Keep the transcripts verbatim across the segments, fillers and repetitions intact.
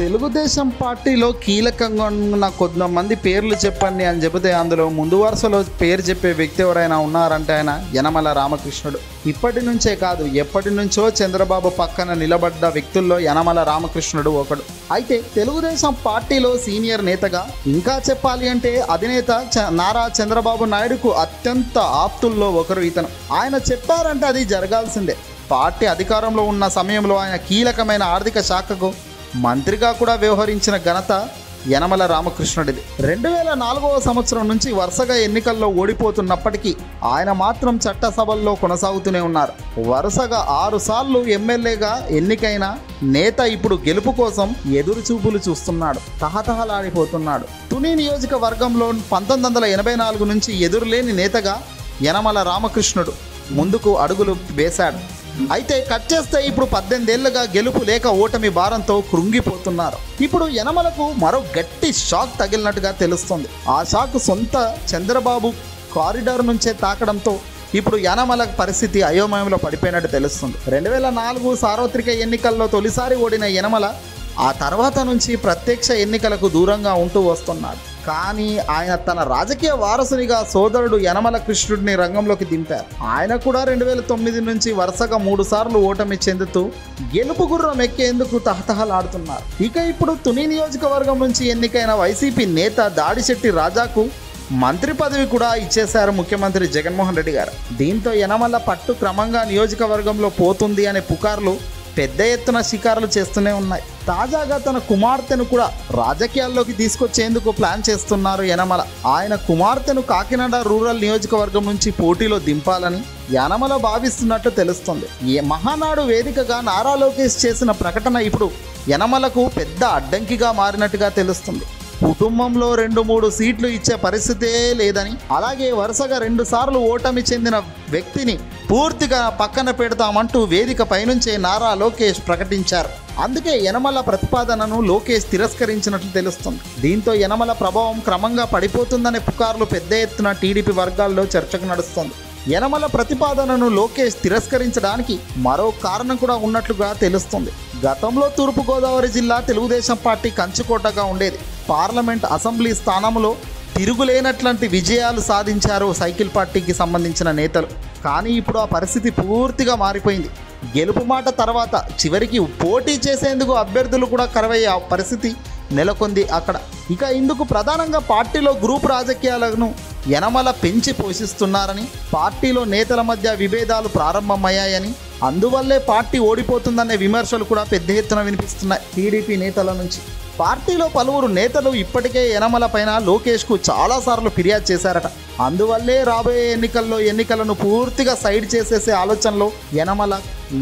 తెలుగుదేశం పార్టీలో కీలకంగా ఉన్న కొంతమంది పేర్లు చెప్పండి అని చెబితే అందులో ముందు వరుసలో పేరు చెప్పే వ్యక్తి ఎవరైనా ఉన్నారంటే ఆయన యనమల రామకృష్ణుడు. ఇప్పటి నుంచే కాదు, ఎప్పటి నుంచో చంద్రబాబు పక్కన నిలబడ్డ వ్యక్తుల్లో యనమల రామకృష్ణుడు ఒకడు. అయితే తెలుగుదేశం పార్టీలో సీనియర్ నేతగా, ఇంకా చెప్పాలి అంటే అధినేత నారా చంద్రబాబు నాయుడుకు అత్యంత ఆప్తుల్లో ఒకరు ఇతను. ఆయన చెప్పారంటే అది జరగాల్సిందే. పార్టీ అధికారంలో ఉన్న సమయంలో ఆయన కీలకమైన ఆర్థిక శాఖకు మంత్రిగా కూడా వ్యవహరించిన ఘనత యనమల రామకృష్ణుడిది. రెండు వేల నాలుగవ సంవత్సరం నుంచి వరుసగా ఎన్నికల్లో ఓడిపోతున్నప్పటికీ ఆయన మాత్రం చట్టసభల్లో కొనసాగుతూనే ఉన్నారు. వరుసగా ఆరు సార్లు ఎమ్మెల్యేగా ఎన్నికైన నేత ఇప్పుడు గెలుపు కోసం ఎదురు చూపులు చూస్తున్నాడు, తహతహలాడిపోతున్నాడు. తుని నియోజకవర్గంలో పంతొమ్మిది వందల ఎనభై నాలుగు నుంచి ఎదురులేని నేతగా యనమల రామకృష్ణుడు ముందుకు అడుగులు వేశాడు. అయితే కట్ చేస్తే ఇప్పుడు పద్దెనిమిదేళ్లుగా గెలుపు లేక ఓటమి భారంతో కృంగిపోతున్నారు. ఇప్పుడు యనమలకు మరో గట్టి షాక్ తగిలినట్టుగా తెలుస్తుంది. ఆ షాక్ సొంత చంద్రబాబు కారిడార్ నుంచే తాకడంతో ఇప్పుడు యనమల పరిస్థితి అయోమయంలో పడిపోయినట్టు తెలుస్తుంది. రెండు వేల నాలుగు సార్వత్రిక ఎన్నికల్లో తొలిసారి ఓడిన యనమల ఆ తర్వాత నుంచి ప్రత్యక్ష ఎన్నికలకు దూరంగా ఉంటూ వస్తున్నాడు. కానీ ఆయన తన రాజకీయ వారసునిగా సోదరుడు యనమల కృష్ణుడిని రంగంలోకి దింపారు. ఆయన కూడా రెండు వేల తొమ్మిది నుంచి వరుసగా మూడు సార్లు ఓటమి చెందుతూ గెలుపు గుర్రం ఎక్కేందుకు తహతహలాడుతున్నారు. ఇక ఇప్పుడు తుని నియోజకవర్గం నుంచి ఎన్నికైన వైసీపీ నేత దాడిశెట్టి రాజాకు మంత్రి పదవి కూడా ఇచ్చేశారు ముఖ్యమంత్రి జగన్మోహన్ రెడ్డి గారు. దీంతో యనమల పట్టు క్రమంగా నియోజకవర్గంలో పోతుంది అనే పుకార్లు పెద్ద ఎత్తున షికారులు చేస్తూనే ఉన్నాయి. తాజాగా తన కుమార్తెను కూడా రాజకీయాల్లోకి తీసుకొచ్చేందుకు ప్లాన్ చేస్తున్నారు యనమల. ఆయన కుమార్తెను కాకినాడ రూరల్ నియోజకవర్గం నుంచి పోటీలో దింపాలని యనమల భావిస్తున్నట్టు తెలుస్తుంది. ఈ మహానాడు వేదికగా నారా లోకేష్ చేసిన ప్రకటన ఇప్పుడు యనమలకు పెద్ద అడ్డంకిగా మారినట్టుగా తెలుస్తుంది. కుటుంబంలో రెండు మూడు సీట్లు ఇచ్చే పరిస్థితే లేదని, అలాగే వరుసగా రెండు సార్లు ఓటమి చెందిన వ్యక్తిని పూర్తిగా పక్కన పెడతామంటూ వేదిక పైనుంచే నారా లోకేష్ ప్రకటించారు. అందుకే యనమల ప్రతిపాదనను లోకేష్ తిరస్కరించినట్లు తెలుస్తుంది. దీంతో యనమల ప్రభావం క్రమంగా పడిపోతుందనే పుకార్లు పెద్ద ఎత్తున టీడీపీ వర్గాల్లో చర్చకు నడుస్తుంది. యనమల ప్రతిపాదనను లోకేష్ తిరస్కరించడానికి మరో కారణం కూడా ఉన్నట్లుగా తెలుస్తుంది. గతంలో తూర్పుగోదావరి జిల్లా తెలుగుదేశం పార్టీ కంచుకోటగా ఉండేది. పార్లమెంట్, అసెంబ్లీ స్థానంలో తిరుగులేనట్లాంటి విజయాలు సాధించారు సైకిల్ పార్టీకి సంబంధించిన నేతలు. కానీ ఇప్పుడు ఆ పరిస్థితి పూర్తిగా మారిపోయింది. గెలుపు మాట తర్వాత చివరికి పోటీ చేసేందుకు అభ్యర్థులు కూడా కరువయ్యే పరిస్థితి నెలకొంది అక్కడ. ఇక ఇందుకు ప్రధానంగా పార్టీలో గ్రూప్ రాజకీయాలను యనమల పెంచి పోషిస్తున్నారని, పార్టీలో నేతల మధ్య విభేదాలు ప్రారంభమయ్యాయని, అందువల్లే పార్టీ ఓడిపోతుందనే విమర్శలు కూడా పెద్ద ఎత్తున వినిపిస్తున్నాయి టీడీపీ నేతల నుంచి. పార్టీలో పలువురు నేతలు ఇప్పటికే యనమల పైన లోకేష్కు చాలాసార్లు ఫిర్యాదు చేశారట. అందువల్లే రాబోయే ఎన్నికల్లో ఎన్నికలను పూర్తిగా సైడ్ చేసేసే ఆలోచనలో యనమల,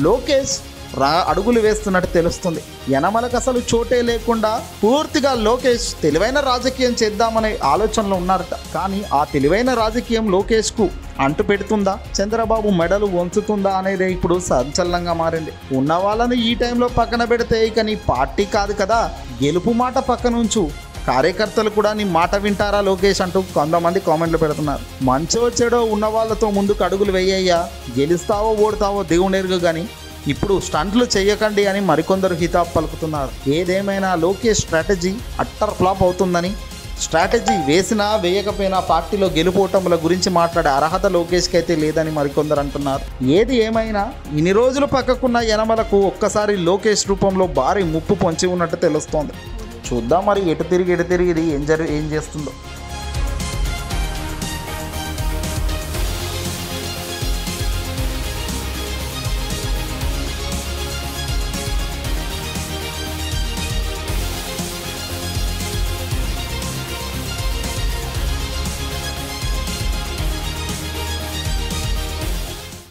లోకేష్ రా అడుగులు వేస్తున్నట్టు తెలుస్తుంది. యనమలకు అసలు చోటే లేకుండా పూర్తిగా లోకేష్ తెలివైన రాజకీయం చేద్దామనే ఆలోచనలో ఉన్నారట. కానీ ఆ తెలివైన రాజకీయం లోకేష్కు అంటు పెడుతుందా, చంద్రబాబు మెడలు వంచుతుందా అనేది ఇప్పుడు సంచలనంగా మారింది. ఉన్న వాళ్ళని ఈ టైంలో పక్కన పెడితే ఇక నీ పార్టీ కాదు కదా, గెలుపు మాట పక్కనుంచు, కార్యకర్తలు కూడా నీ మాట వింటారా లోకేష్ అంటూ కొంతమంది కామెంట్లు పెడుతున్నారు. మంచో చెడో ఉన్న వాళ్ళతో ముందుకు అడుగులు వేయ్యా, గెలుస్తావో ఓడతావో దేవునేరుగు, కానీ ఇప్పుడు స్టంట్లు చేయకండి అని మరికొందరు హితాబ్ పలుకుతున్నారు. ఏదేమైనా లోకేష్ స్ట్రాటజీ అట్టర్ ఫ్లాప్ అవుతుందని, స్ట్రాటజీ వేసినా వేయకపోయినా పార్టీలో గెలుపోటముల గురించి మాట్లాడే అర్హత లోకేష్కి అయితే లేదని మరికొందరు అంటున్నారు. ఏది ఏమైనా ఇన్ని రోజులు పక్కకున్న యనమలకు ఒక్కసారి లోకేష్ రూపంలో భారీ ముప్పు పొంచి ఉన్నట్టు తెలుస్తోంది. చూద్దాం మరి ఎటు తిరిగి ఎటు తిరిగి ఏం జరు ఏం చేస్తుందో.